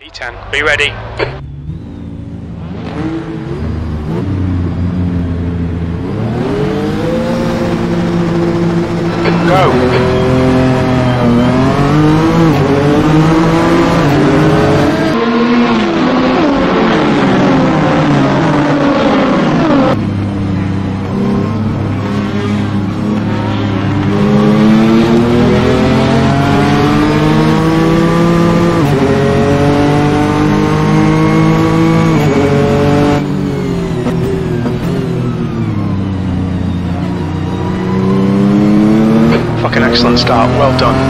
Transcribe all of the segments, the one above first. B10, be ready. Go. Excellent start, well done.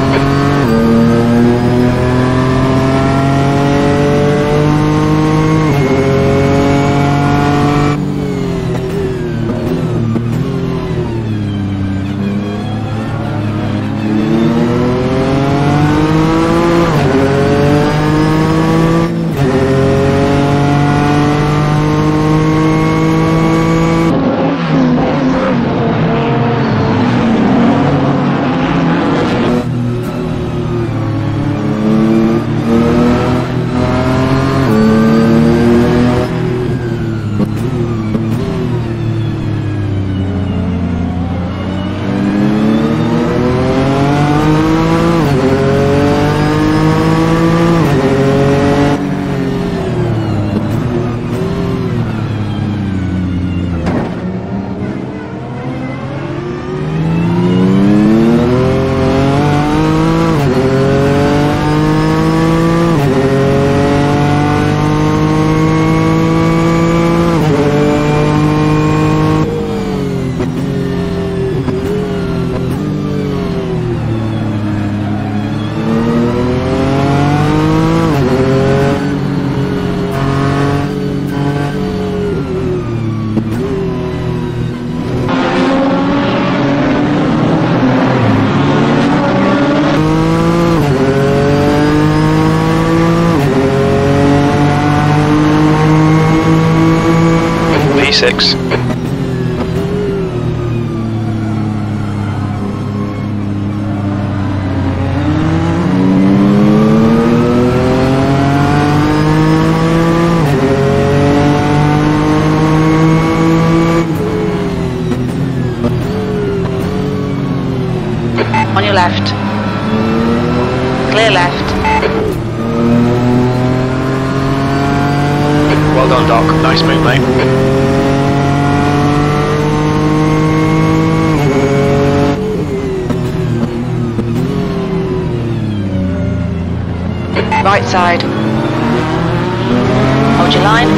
Six. On your left. Clear left. Well done, Doc. Nice move, mate. Right side. Hold your line.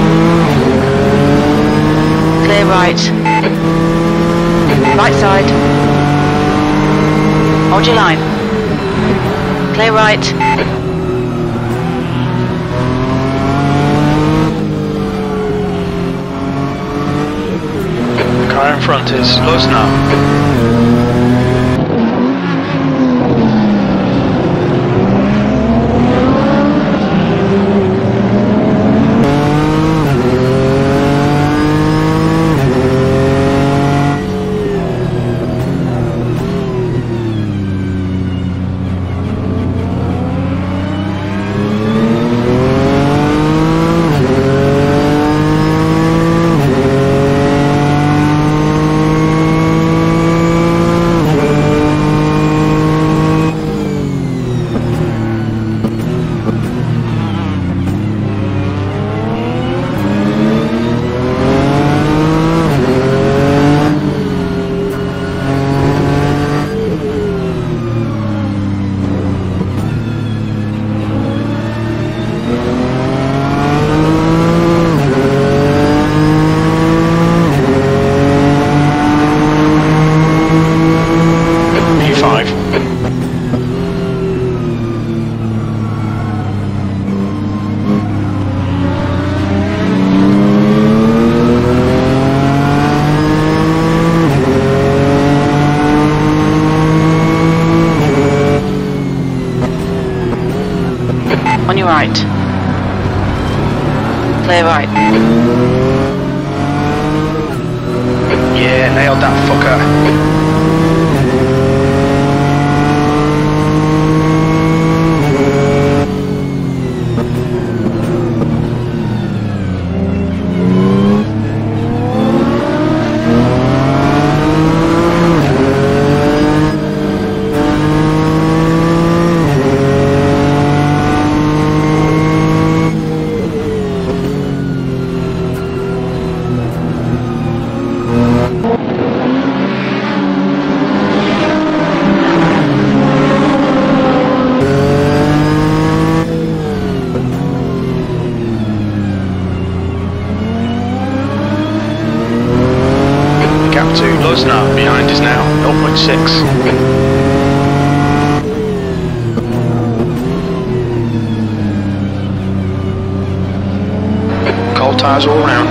Clear right. Right side. Hold your line. Clear right. The car in front is loose now. On your right. Clear right. Yeah, nailed that fucker. close enough. Behind us now, 0.6. Tires all around.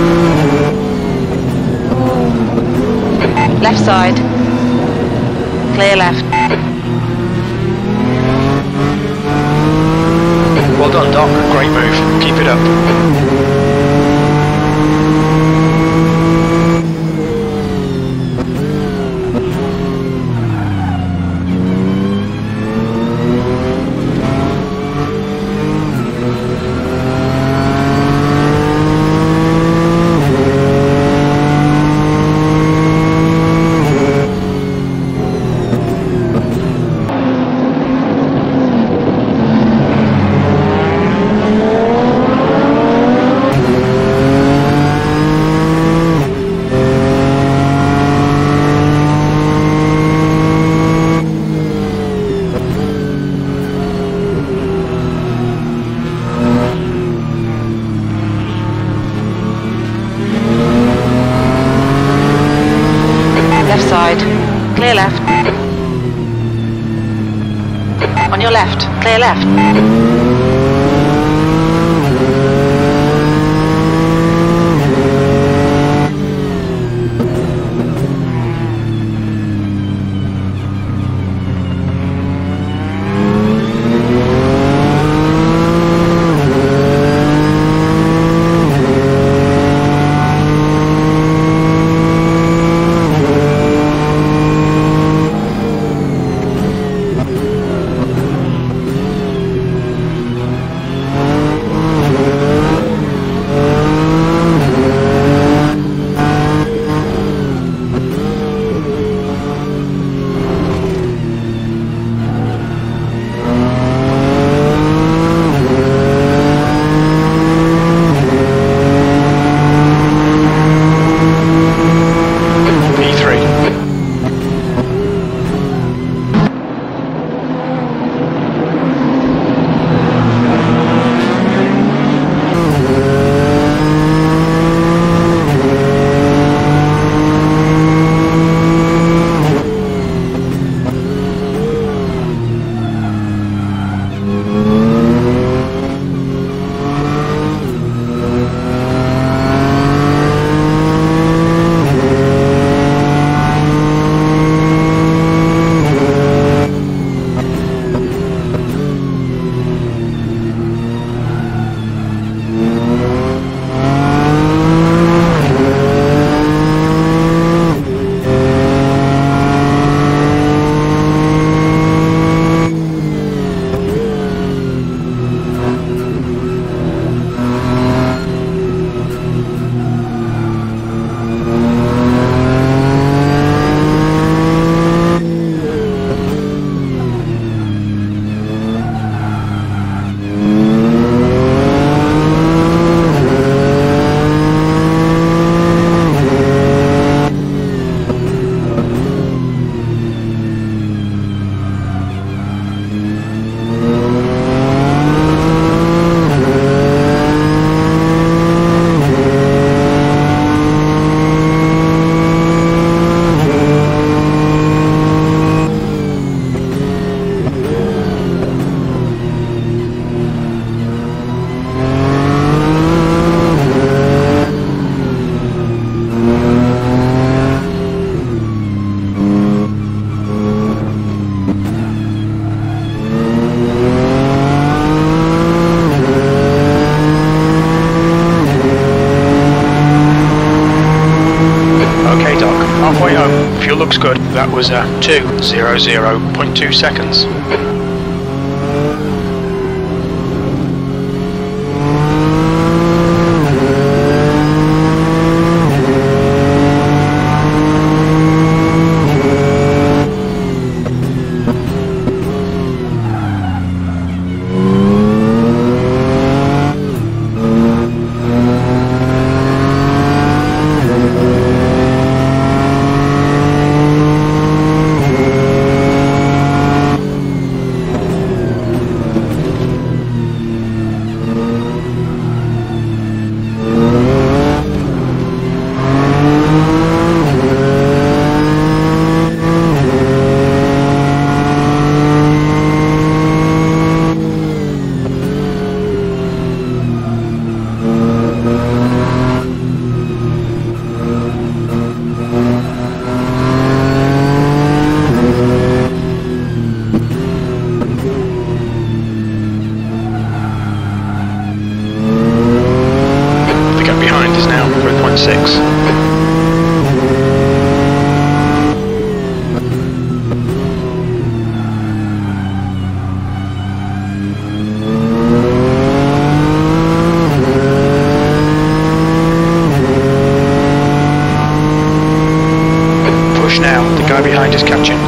Left side. Clear left. Well done, Doc. Great move. Keep it up. Clear left. On your left. Clear left. Fuel looks good. That was 2:00.2 seconds. engage now. The guy behind is captured.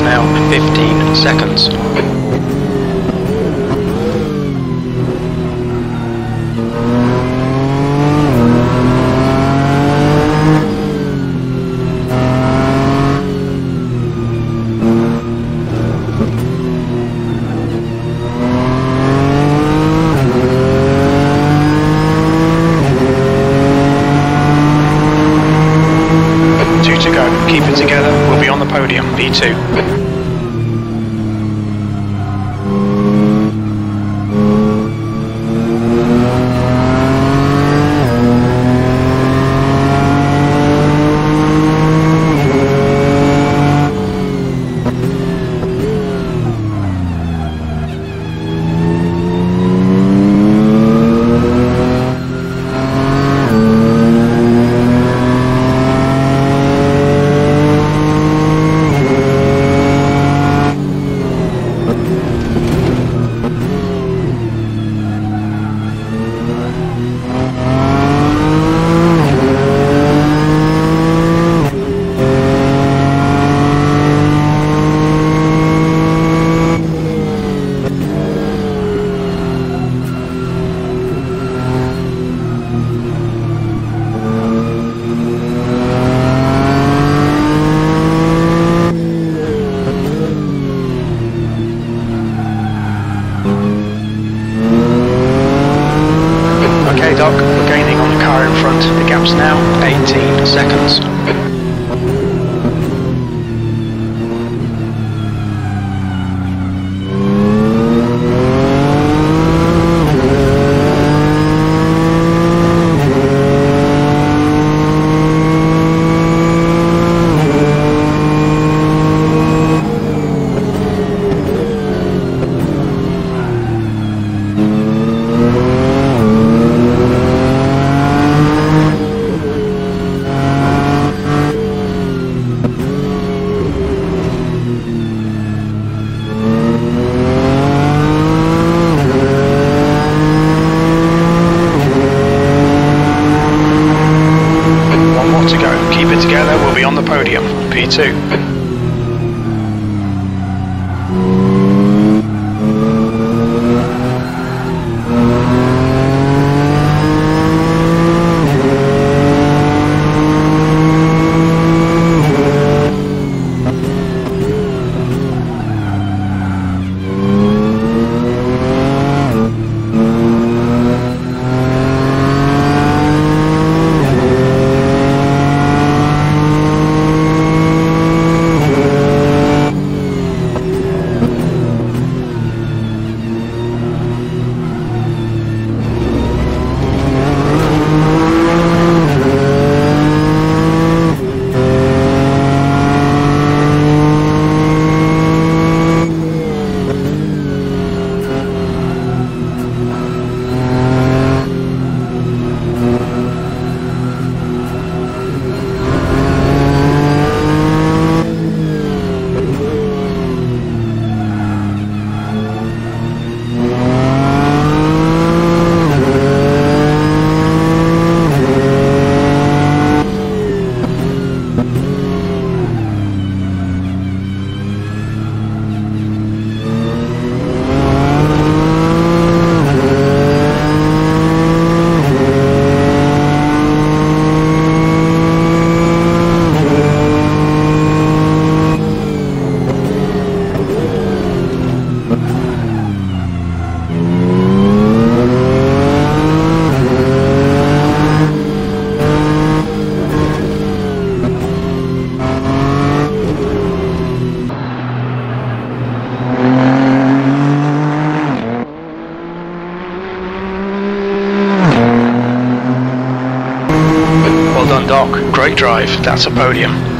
Now 15 seconds. Two to go. Keep it together. We'll be on the podium. B2. dock. Great drive. That's a podium.